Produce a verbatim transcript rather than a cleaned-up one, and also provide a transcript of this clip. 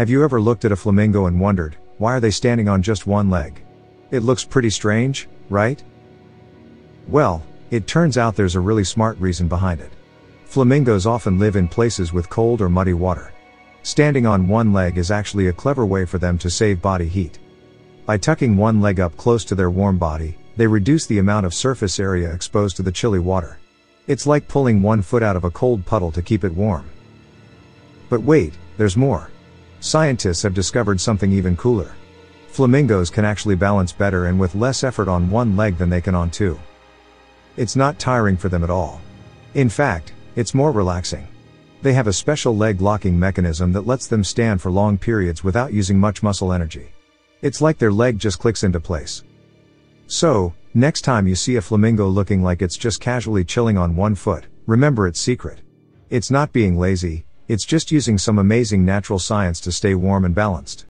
Have you ever looked at a flamingo and wondered, why are they standing on just one leg? It looks pretty strange, right? Well, it turns out there's a really smart reason behind it. Flamingos often live in places with cold or muddy water. Standing on one leg is actually a clever way for them to save body heat. By tucking one leg up close to their warm body, they reduce the amount of surface area exposed to the chilly water. It's like pulling one foot out of a cold puddle to keep it warm. But wait, there's more. Scientists have discovered something even cooler. Flamingos can actually balance better and with less effort on one leg than they can on two. It's not tiring for them at all. In fact, it's more relaxing. They have a special leg locking mechanism that lets them stand for long periods without using much muscle energy. It's like their leg just clicks into place. So, next time you see a flamingo looking like it's just casually chilling on one foot, remember its secret. It's not being lazy, it's just using some amazing natural science to stay warm and balanced.